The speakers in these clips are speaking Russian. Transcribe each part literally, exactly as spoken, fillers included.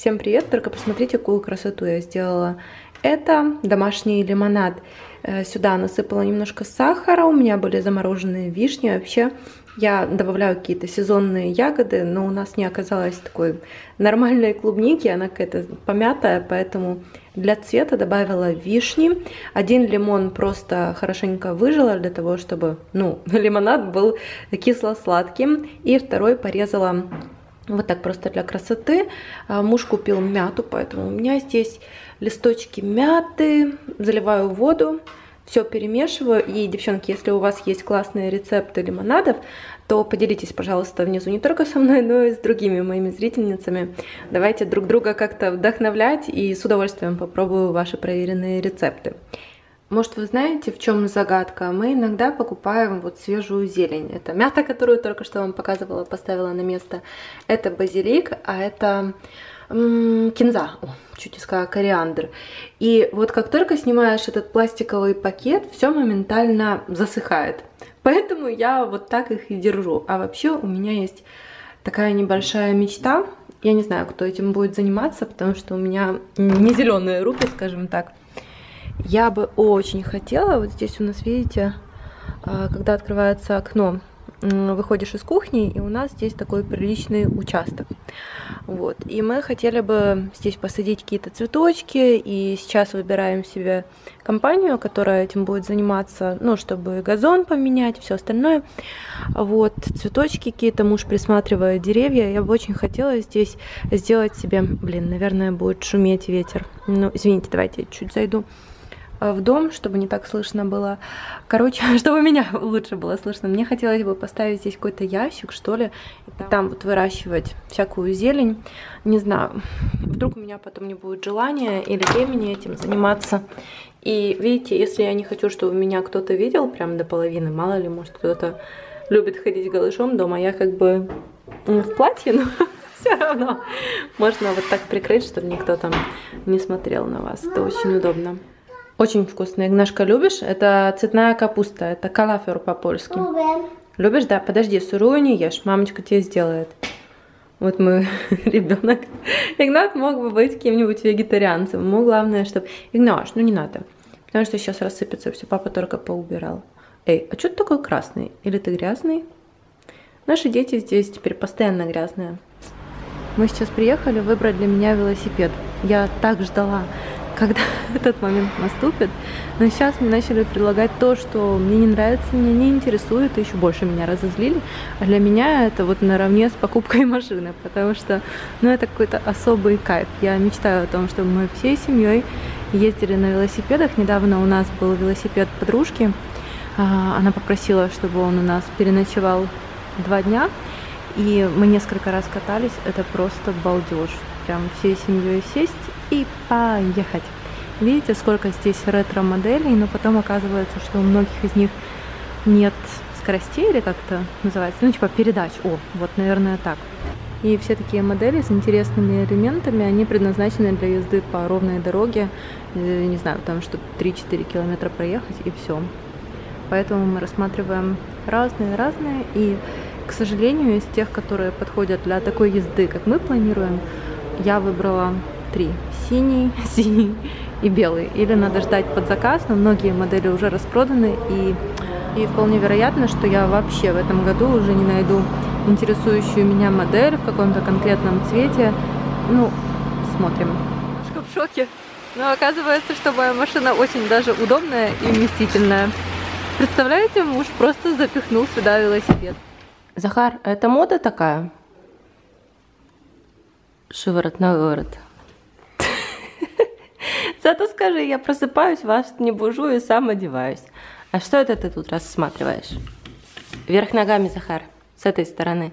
Всем привет! Только посмотрите, какую красоту я сделала. Это домашний лимонад. Сюда насыпала немножко сахара, у меня были замороженные вишни. Вообще я добавляю какие-то сезонные ягоды, но у нас не оказалось такой нормальной клубники, она какая-то помятая, поэтому для цвета добавила вишни. Один лимон просто хорошенько выжила для того, чтобы, ну, лимонад был кисло-сладким. И второй порезала вот так просто для красоты. Муж купил мяту, поэтому у меня здесь листочки мяты. Заливаю воду, все перемешиваю. И, девчонки, если у вас есть классные рецепты лимонадов, то поделитесь, пожалуйста, внизу не только со мной, но и с другими моими зрительницами. Давайте друг друга как-то вдохновлять, и с удовольствием попробую ваши проверенные рецепты. Может, вы знаете, в чем загадка? Мы иногда покупаем вот свежую зелень. Это мята, которую только что вам показывала, поставила на место. Это базилик, а это м-м, кинза. О, чуть не сказала, кориандр. И вот как только снимаешь этот пластиковый пакет, все моментально засыхает. Поэтому я вот так их и держу. А вообще у меня есть такая небольшая мечта. Я не знаю, кто этим будет заниматься, потому что у меня не зеленые руки, скажем так. Я бы очень хотела, вот здесь у нас, видите, когда открывается окно, выходишь из кухни, и у нас здесь такой приличный участок. Вот. И мы хотели бы здесь посадить какие-то цветочки, и сейчас выбираем себе компанию, которая этим будет заниматься, ну, чтобы газон поменять, все остальное. Вот, цветочки какие-то, муж присматривает деревья. Я бы очень хотела здесь сделать себе, блин, наверное, будет шуметь ветер. Ну, извините, давайте я чуть зайду в дом, чтобы не так слышно было. Короче, чтобы меня лучше было слышно. Мне хотелось бы поставить здесь какой-то ящик, что ли, и там, там вот выращивать всякую зелень. Не знаю, вдруг у меня потом не будет желания или времени этим заниматься. И видите, если я не хочу, чтобы меня кто-то видел прям до половины, мало ли, может, кто-то любит ходить голышом дома, я как бы в платье, но все равно можно вот так прикрыть, чтобы никто там не смотрел на вас. Это очень удобно. Очень вкусная. Игнашка, любишь? Это цветная капуста. Это калафер по-польски. Okay. Любишь? Да. Подожди, сырую не ешь. Мамочка тебе сделает. Вот мой ребенок. Игнат мог бы быть каким-нибудь вегетарианцем. Ему главное, чтобы... Игнаш, ну не надо. Потому что сейчас рассыпется все. Папа только поубирал. Эй, а что ты такой красный? Или ты грязный? Наши дети здесь теперь постоянно грязные. Мы сейчас приехали выбрать для меня велосипед. Я так ждала, когда этот момент наступит. Но сейчас мне начали предлагать то, что мне не нравится, меня не интересует, и еще больше меня разозлили. А для меня это вот наравне с покупкой машины, потому что, ну, это какой-то особый кайф. Я мечтаю о том, чтобы мы всей семьей ездили на велосипедах. Недавно у нас был велосипед подружки. Она попросила, чтобы он у нас переночевал два дня. И мы несколько раз катались. Это просто балдеж. Прям всей семьей сесть и поехать. Видите, сколько здесь ретро-моделей, но потом оказывается, что у многих из них нет скоростей, или как-то называется, ну, типа передач. О, вот, наверное, так. И все такие модели с интересными элементами, они предназначены для езды по ровной дороге, не знаю, там, чтобы три-четыре километра проехать, и все. Поэтому мы рассматриваем разные-разные, и, к сожалению, из тех, которые подходят для такой езды, как мы планируем, я выбрала три. Синий, синий и белый. Или надо ждать под заказ, но многие модели уже распроданы. И, и вполне вероятно, что я вообще в этом году уже не найду интересующую меня модель в каком-то конкретном цвете. Ну, смотрим. Немножко в шоке. Но оказывается, что моя машина очень даже удобная и вместительная. Представляете, муж просто запихнул сюда велосипед. Захар, это мода такая? Шиворот на выворот. Зато скажи, я просыпаюсь, вас не бужу и сам одеваюсь. А что это ты тут рассматриваешь? Вверх ногами, Захар, с этой стороны.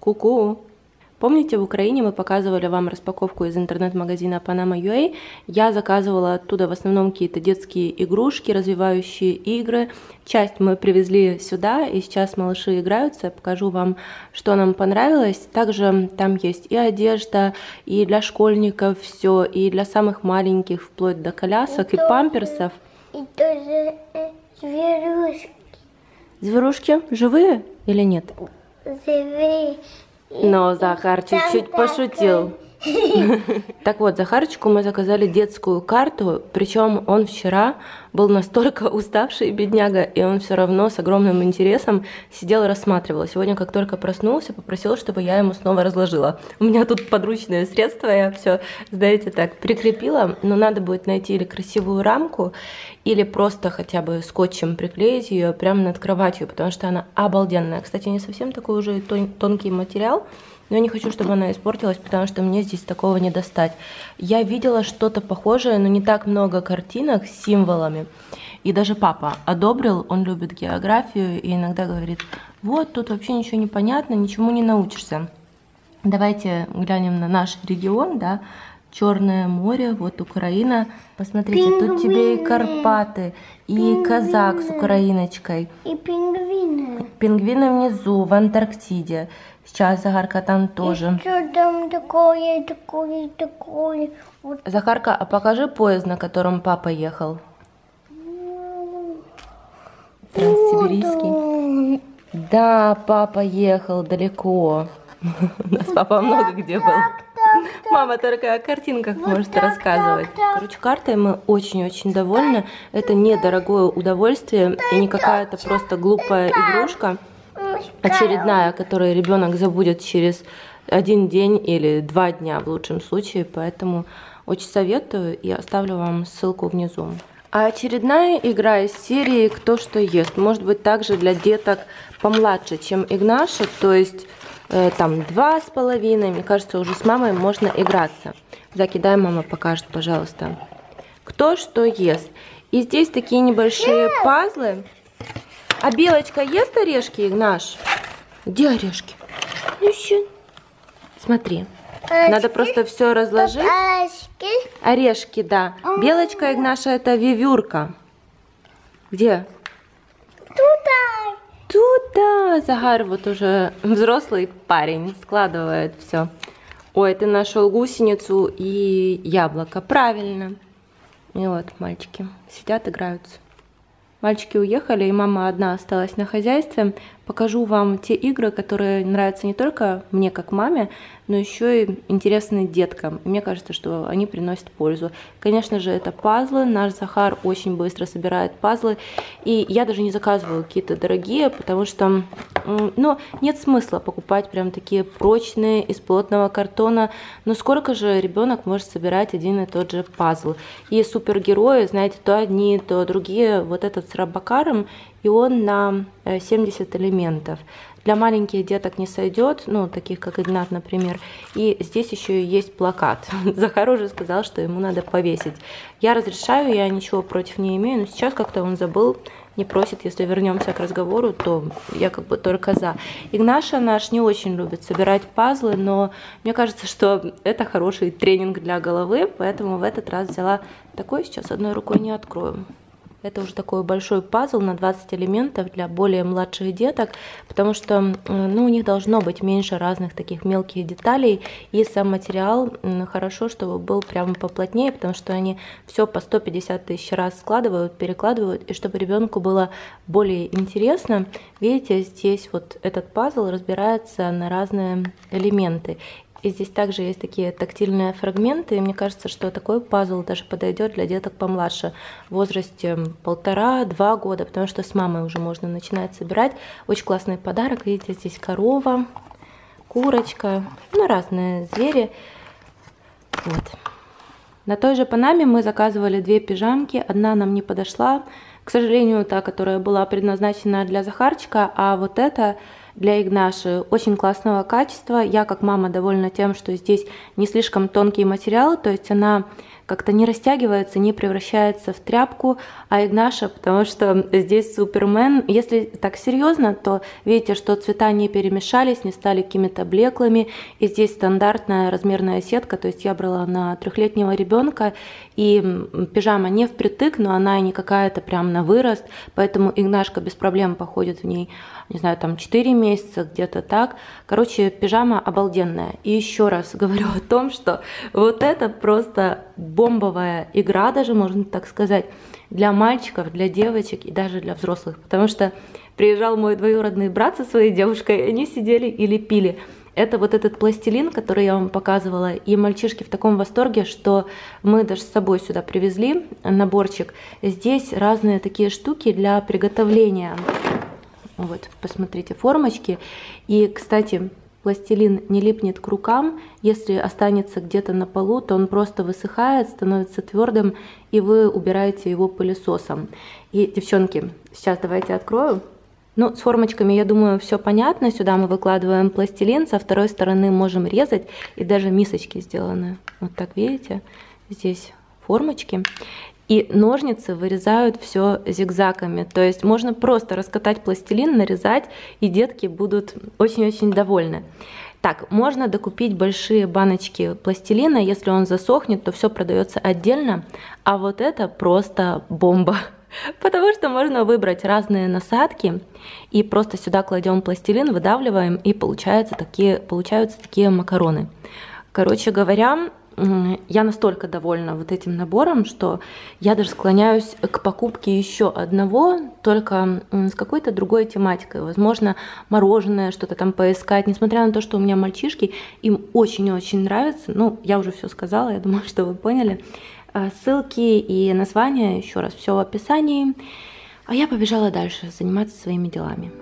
Ку-ку. Помните, в Украине мы показывали вам распаковку из интернет-магазина Панама точка ю а? Я заказывала оттуда в основном какие-то детские игрушки, развивающие игры. Часть мы привезли сюда, и сейчас малыши играются. Я покажу вам, что нам понравилось. Также там есть и одежда, и для школьников все, и для самых маленьких, вплоть до колясок, и, и тоже, памперсов. И тоже зверушки. Зверушки живые или нет? Живые. Но Захар чуть-чуть пошутил. Так вот, Захарочку мы заказали детскую карту, причем он вчера был настолько уставший, бедняга, и он все равно с огромным интересом сидел и рассматривал. Сегодня, как только проснулся, попросил, чтобы я ему снова разложила. У меня тут подручное средство, я все, знаете, так прикрепила, но надо будет найти или красивую рамку, или просто хотя бы скотчем приклеить ее прямо над кроватью, потому что она обалденная. Кстати, не совсем такой уже тон- тонкий материал, но я не хочу, чтобы она испортилась, потому что мне здесь такого не достать. Я видела что-то похожее, но не так много картинок с символами. И даже папа одобрил, он любит географию и иногда говорит: вот, тут вообще ничего не понятно, ничему не научишься. Давайте глянем на наш регион, да, Черное море, вот Украина. Посмотрите, пингвины. Тут тебе и Карпаты, и пингвины. Казак с украиночкой. И пингвины. Пингвины внизу, в Антарктиде. Сейчас Захарка там тоже. И что там такое, такое, такое. Вот. Захарка, а покажи поезд, на котором папа ехал. Транссибирийский. Вот. Да, папа ехал далеко. У нас папа много где был. Мама только о картинках вот может так, рассказывать. Так, так. Короче, картой мы очень-очень довольны. Это недорогое удовольствие и не какая-то просто глупая игрушка очередная, которую ребенок забудет через один день или два дня в лучшем случае. Поэтому очень советую и оставлю вам ссылку внизу. А очередная игра из серии «Кто что ест» может быть также для деток помладше, чем Игнаша, то есть там два с половиной, мне кажется, уже с мамой можно играться. Закидай, мама покажет, пожалуйста. Кто что ест. И здесь такие небольшие пазлы. А Белочка ест орешки, Игнаш? Где орешки? Смотри. Надо просто все разложить. Орешки, да. Белочка, Игнаша, это вивюрка. Где? Туда. Туда. Захар вот уже взрослый парень складывает все. Ой, ты нашел гусеницу и яблоко. Правильно. И вот мальчики сидят, играются. Мальчики уехали, и мама одна осталась на хозяйстве. Покажу вам те игры, которые нравятся не только мне, как маме, но еще и интересны деткам. Мне кажется, что они приносят пользу. Конечно же, это пазлы. Наш Захар очень быстро собирает пазлы. И я даже не заказываю какие-то дорогие, потому что ну, нет смысла покупать прям такие прочные из плотного картона. Но сколько же ребенок может собирать один и тот же пазл? И супергерои, знаете, то одни, то другие. Вот этот с Робокаром, и он на семьдесят элементов. Для маленьких деток не сойдет, ну, таких как Игнат, например. И здесь еще есть плакат. Захар уже сказал, что ему надо повесить. Я разрешаю, я ничего против не имею, но сейчас как-то он забыл, не просит. Если вернемся к разговору, то я как бы только за. Игнаша наш не очень любит собирать пазлы, но мне кажется, что это хороший тренинг для головы, поэтому в этот раз взяла такой, сейчас одной рукой не открою. Это уже такой большой пазл на двадцать элементов для более младших деток, потому что ну, у них должно быть меньше разных таких мелких деталей. И сам материал хорошо, чтобы был прямо поплотнее, потому что они все по сто пятьдесят тысяч раз складывают, перекладывают. И чтобы ребенку было более интересно, видите, здесь вот этот пазл разбирается на разные элементы. И здесь также есть такие тактильные фрагменты, и мне кажется, что такой пазл даже подойдет для деток помладше, в возрасте полтора-два года, потому что с мамой уже можно начинать собирать. Очень классный подарок, видите, здесь корова, курочка, ну разные звери, вот. На той же Панаме мы заказывали две пижамки, одна нам не подошла, к сожалению, та, которая была предназначена для Захарчика, а вот эта для Игнаши очень классного качества. Я как мама довольна тем, что здесь не слишком тонкий материал, то есть она как-то не растягивается, не превращается в тряпку, а Игнаша, потому что здесь Супермен. Если так серьезно, то видите, что цвета не перемешались, не стали какими-то блеклыми, и здесь стандартная размерная сетка, то есть я брала на трехлетнего ребенка, и пижама не впритык, но она и не какая-то прям на вырост, поэтому Игнашка без проблем походит в ней, не знаю, там четыре месяца, где-то так. Короче, пижама обалденная. И еще раз говорю о том, что вот это просто бомбовая игра, даже можно так сказать, для мальчиков, для девочек и даже для взрослых, потому что приезжал мой двоюродный брат со своей девушкой, и они сидели и лепили. Это вот этот пластилин, который я вам показывала, и мальчишки в таком восторге, что мы даже с собой сюда привезли наборчик. Здесь разные такие штуки для приготовления. Вот, посмотрите, формочки. И, кстати, пластилин не липнет к рукам. Если останется где-то на полу, то он просто высыхает, становится твердым, и вы убираете его пылесосом. И, девчонки, сейчас давайте открою. Ну, с формочками, я думаю, все понятно. Сюда мы выкладываем пластилин, со второй стороны можем резать. И даже мисочки сделаны. Вот так, видите? Здесь формочки. И ножницы вырезают все зигзагами. То есть можно просто раскатать пластилин, нарезать, и детки будут очень-очень довольны. Так, можно докупить большие баночки пластилина. Если он засохнет, то все продается отдельно. А вот это просто бомба. Потому что можно выбрать разные насадки и просто сюда кладем пластилин, выдавливаем, и получаются такие, получаются такие макароны. Короче говоря, я настолько довольна вот этим набором, что я даже склоняюсь к покупке еще одного, только с какой-то другой тематикой. Возможно, мороженое, что-то там поискать. Несмотря на то, что у меня мальчишки, им очень-очень нравится. Ну, я уже все сказала, я думаю, что вы поняли. Ссылки и названия, еще раз, все в описании. А я побежала дальше заниматься своими делами.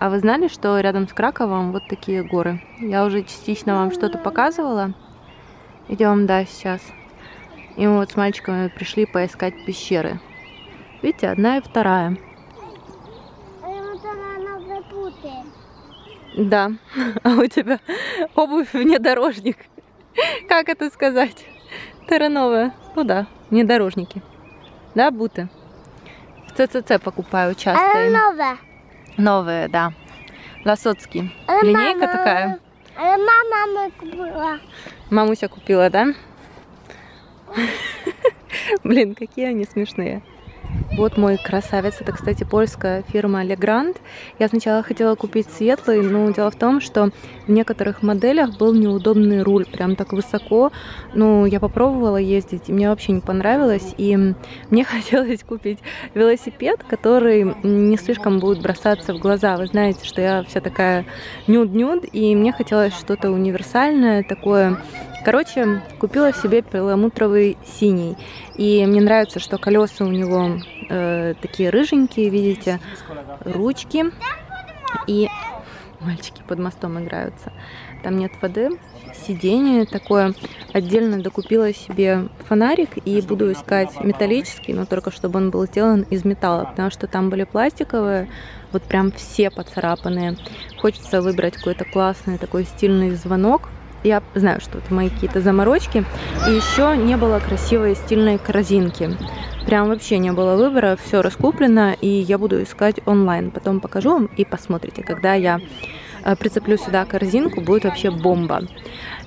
А вы знали, что рядом с Краковом вот такие горы? Я уже частично вам что-то показывала. Идем, да, сейчас. И мы вот с мальчиками пришли поискать пещеры. Видите, одна и вторая. Да, а у тебя обувь внедорожник. Как это сказать? Террановая. Ну да, внедорожники. Да, буты. В ЦЦЦ покупаю часто. Новые, да. Лосоцкий. Линейка мама, такая. Мама купила. Мамуся купила, да? Блин, какие они смешные. Вот мой красавец. Это, кстати, польская фирма Le Grand. Я сначала хотела купить светлый, но дело в том, что в некоторых моделях был неудобный руль. Прям так высоко. Ну, я попробовала ездить, и мне вообще не понравилось. И мне хотелось купить велосипед, который не слишком будет бросаться в глаза. Вы знаете, что я вся такая нюд-нюд, и мне хотелось что-то универсальное такое. Короче, купила себе перламутровый синий. И мне нравится, что колеса у него э, такие рыженькие, видите, ручки. И мальчики под мостом играются. Там нет воды. Сиденье такое. Отдельно докупила себе фонарик и буду искать металлический, но только чтобы он был сделан из металла, потому что там были пластиковые, вот прям все поцарапанные. Хочется выбрать какой-то классный такой стильный звонок. Я знаю, что это мои какие-то заморочки. И еще не было красивой стильной корзинки. Прям вообще не было выбора. Все раскуплено, и я буду искать онлайн. Потом покажу вам и посмотрите. Когда я прицеплю сюда корзинку, будет вообще бомба.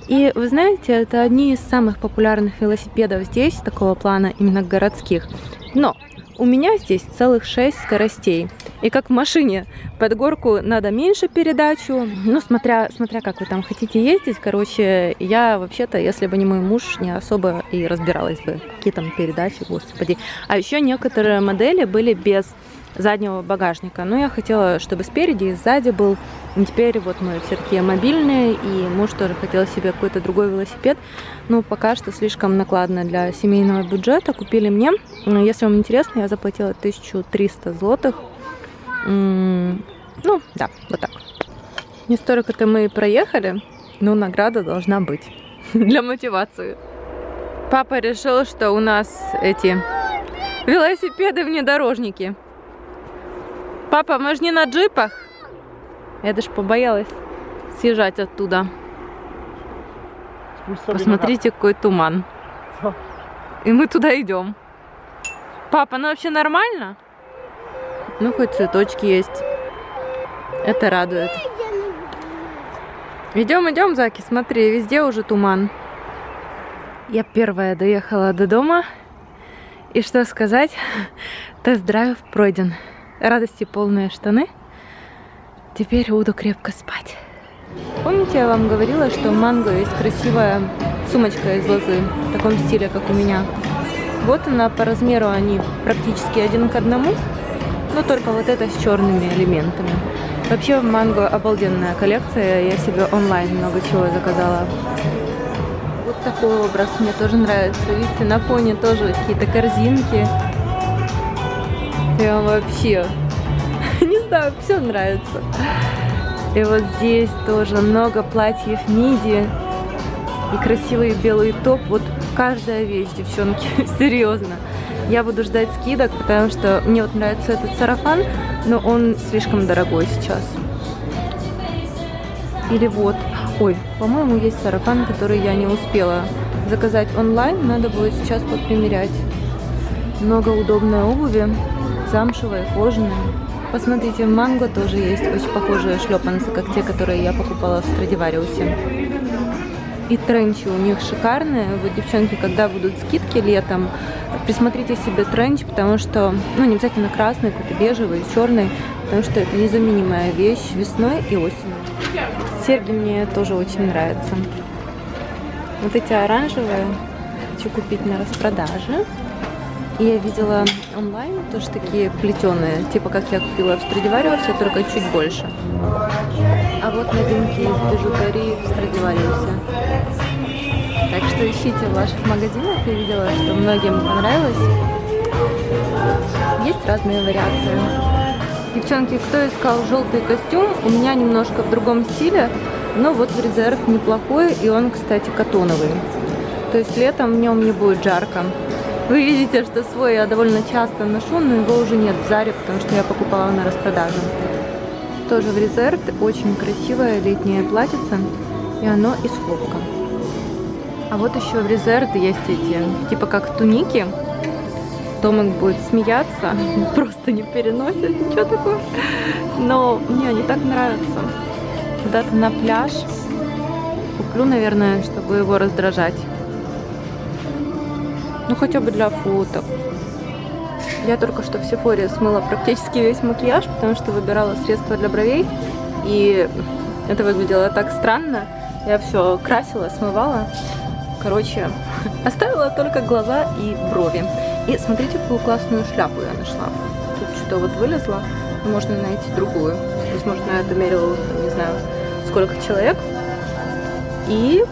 И вы знаете, это одни из самых популярных велосипедов здесь, такого плана, именно городских. Но у меня здесь целых шесть скоростей. И как в машине, под горку надо меньше передачу. Ну, смотря, смотря как вы там хотите ездить. Короче, я вообще-то, если бы не мой муж, не особо и разбиралась бы, какие там передачи, господи. А еще некоторые модели были без заднего багажника. Но я хотела, чтобы спереди и сзади был. И теперь вот мы все-таки мобильные, и муж тоже хотел себе какой-то другой велосипед. Но пока что слишком накладно для семейного бюджета. Купили мне. Если вам интересно, я заплатила тысячу триста злотых. Ну, да, вот так. Не столько-то мы и проехали, но награда должна быть для мотивации. Папа решил, что у нас эти велосипеды-внедорожники. Папа, мы же не на джипах. Я даже побоялась съезжать оттуда. Посмотрите, какой туман. И мы туда идем. Папа, ну вообще нормально? Ну, хоть цветочки есть. Это радует. Идем, идем, Заки, смотри, везде уже туман. Я первая доехала до дома. И что сказать, тест-драйв пройден. Радости полные штаны. Теперь буду крепко спать. Помните, я вам говорила, что в Манго есть красивая сумочка из лозы, в таком стиле, как у меня. Вот она, по размеру они практически один к одному, но только вот это с черными элементами. Вообще в Манго обалденная коллекция, я себе онлайн много чего заказала. Вот такой образ мне тоже нравится, видите, на фоне тоже какие-то корзинки. Прям вообще, не знаю, все нравится. И вот здесь тоже много платьев миди и красивый белый топ. Вот каждая вещь, девчонки, серьезно. Я буду ждать скидок, потому что мне вот нравится этот сарафан, но он слишком дорогой сейчас. Или вот, ой, по-моему, есть сарафан, который я не успела заказать онлайн, надо будет сейчас попримерять. Много удобной обуви, замшевая, кожаная. Посмотрите, в Манго тоже есть очень похожие шлепанцы, как те, которые я покупала в Страдивариусе. И тренчи у них шикарные. Вот, девчонки, когда будут скидки летом, присмотрите себе тренч, потому что, ну, не обязательно красный, какой-то бежевый, черный, потому что это незаменимая вещь весной и осенью. Серьги мне тоже очень нравятся. Вот эти оранжевые хочу купить на распродаже. И я видела онлайн тоже такие плетеные, типа как я купила в Страдивариусе, только чуть больше. А вот новинки из бижутерии в Страдивариусе. Так что ищите в ваших магазинах. Я видела, что многим понравилось. Есть разные вариации. Девчонки, кто искал желтый костюм, у меня немножко в другом стиле, но вот в Reserve неплохой, и он, кстати, катоновый. То есть летом в нем не будет жарко. Вы видите, что свой я довольно часто ношу, но его уже нет в Заре, потому что я покупала на распродаже. Тоже в Reserve очень красивая летняя платьице, и оно из хлопка. А вот еще в Reserve есть эти, типа как туники. Томик будет смеяться, просто не переносит, ничего такого. Но мне они так нравятся. Куда-то на пляж. Куплю, наверное, чтобы его раздражать. Ну, хотя бы для фото. Я только что в Sephora смыла практически весь макияж, потому что выбирала средства для бровей. И это выглядело так странно. Я все красила, смывала. Короче, оставила только глаза и брови. И смотрите, какую классную шляпу я нашла. Тут что-то вот вылезло. Можно найти другую. Возможно, я домерила, не знаю, сколько человек. И,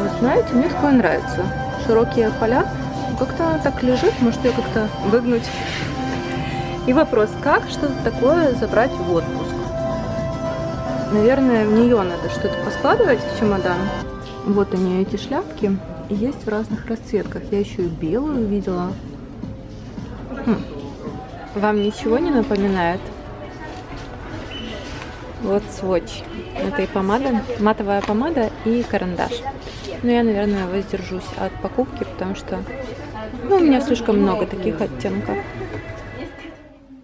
вы знаете, мне такое нравится. Широкие поля. Как-то она так лежит, может ее как-то выгнуть. И вопрос, как что-то такое забрать в отпуск? Наверное, в нее надо что-то поскладывать в чемодан. Вот они, эти шляпки. Есть в разных расцветках. Я еще и белую видела. Хм. Вам ничего не напоминает? Вот свотч этой помады. Матовая помада и карандаш. Но я, наверное, воздержусь от покупки, потому что, ну, у меня слишком много таких оттенков.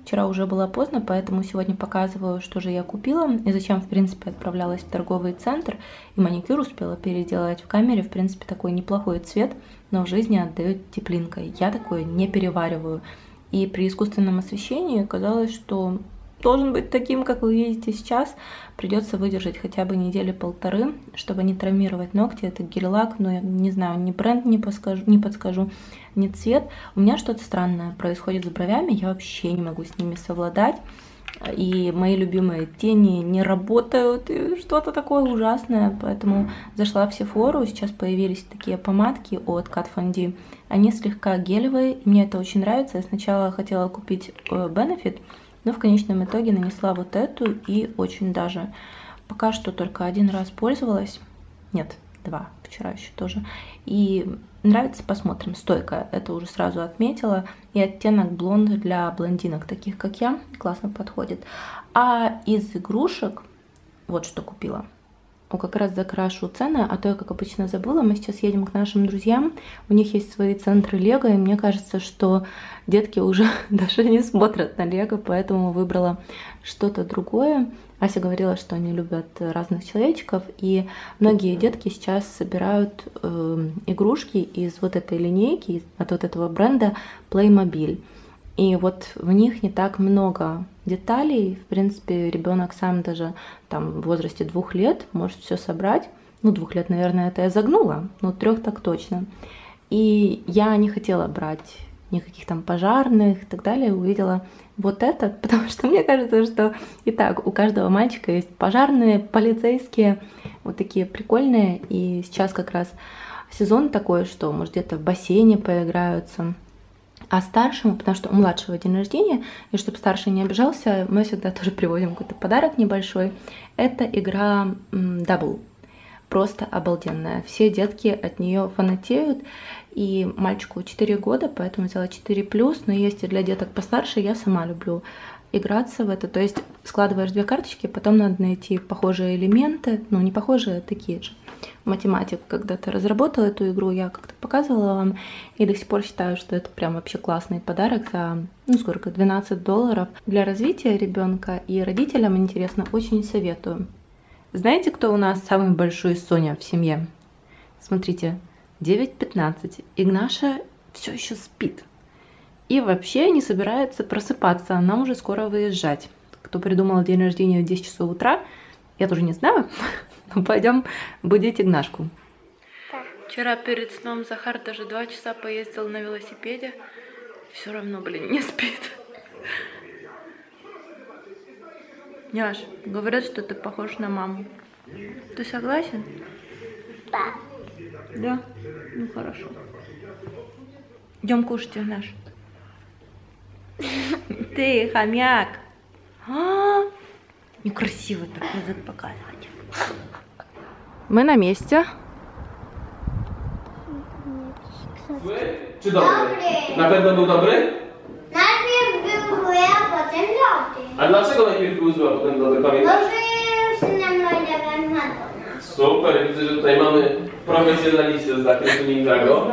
Вчера уже было поздно, поэтому сегодня показываю, что же я купила и зачем, в принципе, отправлялась в торговый центр. И маникюр успела переделать в камере. В принципе, такой неплохой цвет, но в жизни отдает теплинкой. Я такое не перевариваю. И при искусственном освещении казалось, что должен быть таким, как вы видите сейчас. Придется выдержать хотя бы недели полторы, чтобы не травмировать ногти. Это гель-лак, но я не знаю, ни бренд не подскажу, не подскажу, ни цвет. У меня что-то странное происходит с бровями, я вообще не могу с ними совладать. И мои любимые тени не работают, что-то такое ужасное. Поэтому зашла в Sephora, сейчас появились такие помадки от Kat Von D. Они слегка гелевые, мне это очень нравится. Я сначала хотела купить Benefit, но в конечном итоге нанесла вот эту и очень даже. Пока что только один раз пользовалась. Нет, два. Вчера еще тоже. И нравится, посмотрим. Стойкая, это уже сразу отметила. И оттенок блонд для блондинок, таких как я, классно подходит. А из игрушек вот что купила. О, как раз закрашу цены, а то я, как обычно, забыла. Мы сейчас едем к нашим друзьям. У них есть свои центры Лего, и мне кажется, что детки уже даже не смотрят на Лего, поэтому выбрала что-то другое. Ася говорила, что они любят разных человечков, и многие детки сейчас собирают э, игрушки из вот этой линейки, от вот этого бренда Playmobil. И вот в них не так много деталей. В принципе, ребенок сам даже там в возрасте двух лет может все собрать. Ну, двух лет, наверное, это я загнула, но трех так точно. И я не хотела брать никаких там пожарных и так далее. Увидела вот этот, потому что мне кажется, что и так у каждого мальчика есть пожарные, полицейские, вот такие прикольные. И сейчас как раз сезон такой, что, может, где-то в бассейне поиграются. А старшему, потому что у младшего день рождения, и чтобы старший не обижался, мы всегда тоже привозим какой-то подарок небольшой. Это игра Double. Просто обалденная. Все детки от нее фанатеют. И мальчику четыре года, поэтому взяла четыре плюс, но есть и для деток постарше. Я сама люблю играться в это. То есть складываешь две карточки, потом надо найти похожие элементы. Ну, не похожие, а такие же. Математик когда-то разработал эту игру, я как-то показывала вам. И до сих пор считаю, что это прям вообще классный подарок за, ну, сколько, двенадцать долларов. Для развития ребенка и родителям, интересно, очень советую. Знаете, кто у нас самый большой Соня в семье? Смотрите, девять пятнадцать. Игнаша все еще спит. И вообще не собирается просыпаться, нам уже скоро выезжать. Кто придумал день рождения в десять часов утра, я тоже не знаю, но пойдем будить Игнашку. Вчера перед сном Захар даже два часа поездил на велосипеде, все равно, блин, не спит. Няш, говорят, что ты похож на маму. Ты согласен? Да. Да? Ну хорошо. Идем кушать, Игнаш. Ты хомяк. А-а-а. Некрасиво так язык показывать. Мы на месте. Вы добрые? На pewno był dobry? Najpierw był zły, a potem dobry. A dlaczego najpierw był zły, a potem dobry? Pamiętasz? Może już nam nagrałem na to. Super, widzę, że tutaj mamy profesjonalistę z zakresu Ninjago.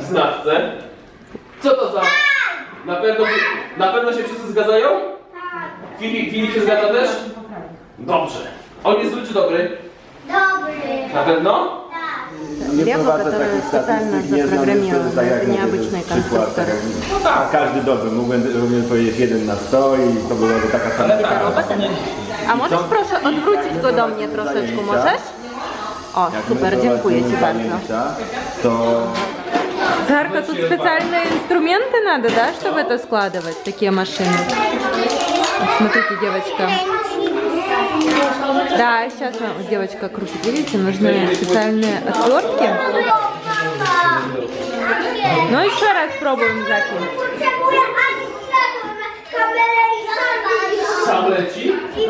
Znawcę. Co to za... Na pewno, na pewno się wszyscy zgadzają? Tak. Filip, Filip się zgadza też? Dobrze. On jest zły czy dobry? Dobry. Na pewno? Tak. Lego, które specjalnie zaprogramowane, to nieobyczny konstruktor. No tak. Każdy dobry. Mógłbym powiedzieć jeden na sto i to byłaby taka sama. A możesz proszę odwrócić go do mnie troszeczkę, możesz? O, super, dziękuję Ci bardzo. To... Зарка, тут специальные инструменты надо, да, чтобы это складывать, такие машины. Смотрите, девочка. Да, сейчас девочка крутит, видите, нужны специальные отвертки. Ну, еще раз пробуем, Заки.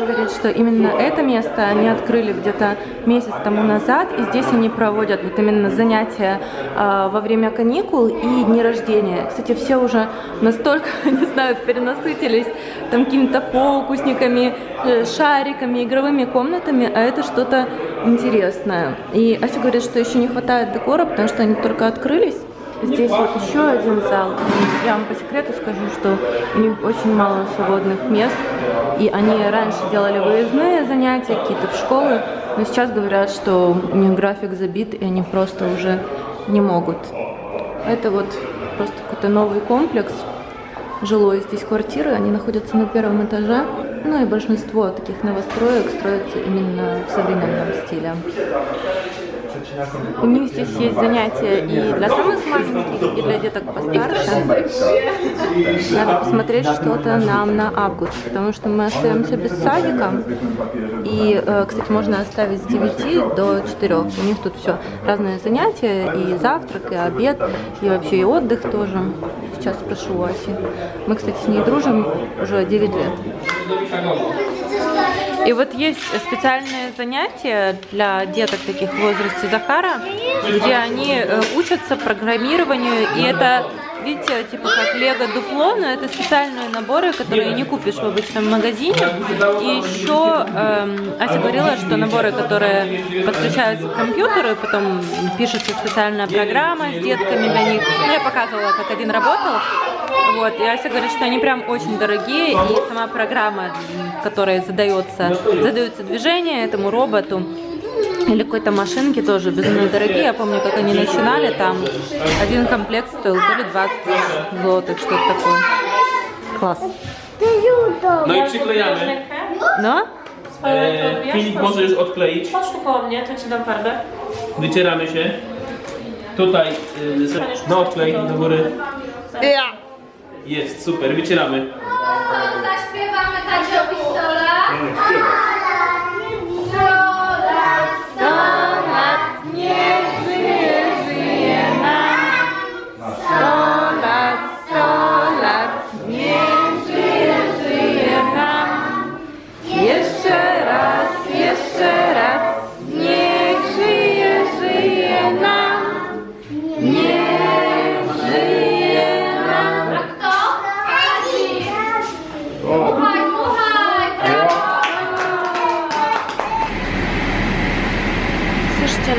Говорит, что именно это место они открыли где-то месяц тому назад, и здесь они проводят вот именно занятия э, во время каникул и дни рождения. Кстати, все уже настолько, не знаю, перенасытились там какими-то фокусниками, э, шариками, игровыми комнатами, а это что-то интересное. И Ася говорит, что еще не хватает декора, потому что они только открылись. Здесь вот еще один зал. Я вам по секрету скажу, что у них очень мало свободных мест. И они раньше делали выездные занятия, какие-то в школы. Но сейчас говорят, что у них график забит, и они просто уже не могут. Это вот просто какой-то новый комплекс жилой. Здесь квартиры, они находятся на первом этаже. Ну и большинство таких новостроек строятся именно в современном стиле. У них здесь есть занятия и для самых маленьких, и для деток постарше. Надо посмотреть что-то нам на август, потому что мы остаемся без садика. И, кстати, можно оставить с девяти до четырёх. У них тут все разные занятия, и завтрак, и обед, и вообще и отдых тоже. Сейчас спрошу у Аси. Мы, кстати, с ней дружим уже девять лет. И вот есть специальные занятия для деток таких в возрасте Захара, где они учатся программированию, и это видите, типа как Lego Duplo, но это специальные наборы, которые не купишь в обычном магазине. И еще эм, Ася говорила, что наборы, которые подключаются к компьютеру, и потом пишется специальная программа с детками для них. Ну, я показывала, как один работал. Вот, и Ася говорит, что они прям очень дорогие, и сама программа, в которой задается, задается движение этому роботу или какой-то машинке, тоже безумно дорогие. Я помню, как они начинали, там один комплект стоил то ли двадцать злотых, что-то такое. Класс. Но? Filip może już odkleić. Poszło mnie, to ci dam pardę. Wycieramy się. Tutaj, no odklej do góry. Jest, super, wycieramy. Zaśpiewamy także o pistolach.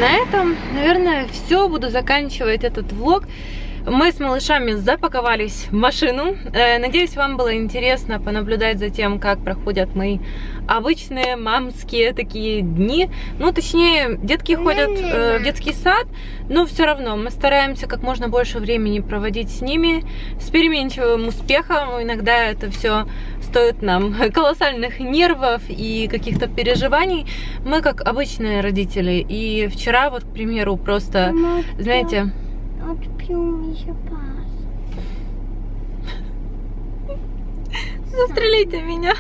На этом, наверное, все. Буду заканчивать этот влог. Мы с малышами запаковались в машину. Надеюсь, вам было интересно понаблюдать за тем, как проходят мои обычные мамские такие дни. Ну, точнее, детки ходят э, в детский сад, но все равно мы стараемся как можно больше времени проводить с ними, с переменчивым успехом. Иногда это все стоит нам колоссальных нервов и каких-то переживаний. Мы как обычные родители. И вчера, вот, к примеру, просто, Мама, знаете... Отпьем еще пас. Застрелите меня.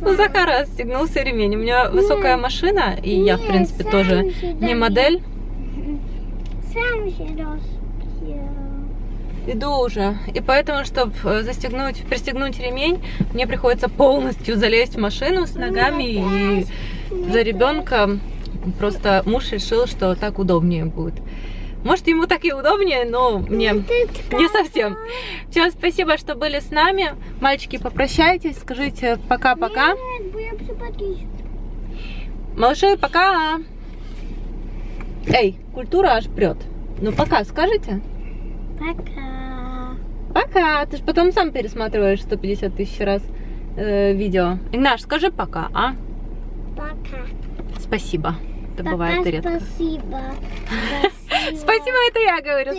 Ну, Захар расстегнулся ремень. У меня высокая машина, и я, в принципе, тоже не модель. Сам же расстегнул. Иду уже. И поэтому, чтобы застегнуть, пристегнуть ремень, мне приходится полностью залезть в машину с ногами. И за ребенка просто муж решил, что так удобнее будет. Может, ему так и удобнее, но мне не совсем. Всем спасибо, что были с нами. Мальчики, попрощайтесь, скажите пока-пока. Малыши, пока. Эй, культура аж прет. Ну, пока скажите. Пока. Пока. Ты же потом сам пересматриваешь сто пятьдесят тысяч раз э, видео. Игнаш, скажи пока, а? Пока. Спасибо. Это пока бывает редко. Спасибо. Спасибо, это я говорю.